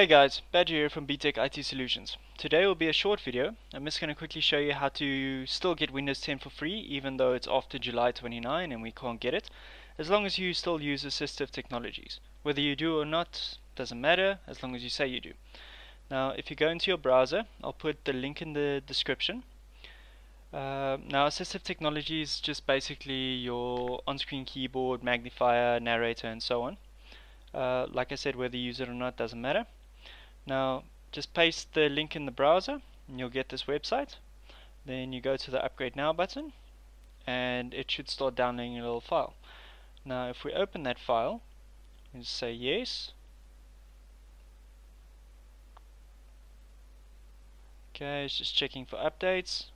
Hey guys, Badger here from B.T.E.C.H IT Solutions. Today will be a short video. I'm just going to quickly show you how to still get Windows 10 for free even though it's after July 29 and we can't get it, as long as you still use assistive technologies. Whether you do or not doesn't matter, as long as you say you do. Now if you go into your browser, I'll put the link in the description. Now assistive technology is just basically your on-screen keyboard, magnifier, narrator and so on. Like I said, whether you use it or not doesn't matter. Now just paste the link in the browser and you'll get this website. Then you go to the upgrade now button and it should start downloading a little file. Now if we open that file and say yes, okay, it's just checking for updates.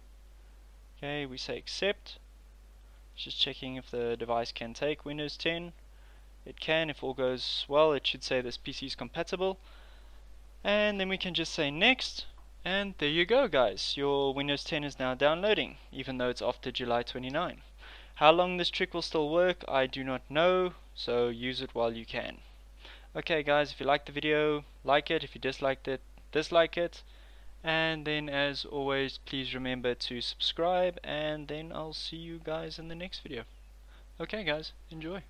Okay, we say accept. It's just checking if the device can take Windows 10. It can. If all goes well, it should say this PC is compatible. And then we can just say next, and there you go guys, your Windows 10 is now downloading even though it's after July 29. How long this trick will still work I do not know, so use it while you can. Okay guys, if you liked the video, like it. If you disliked it, dislike it. And then as always, please remember to subscribe, and then I'll see you guys in the next video. Okay guys, enjoy.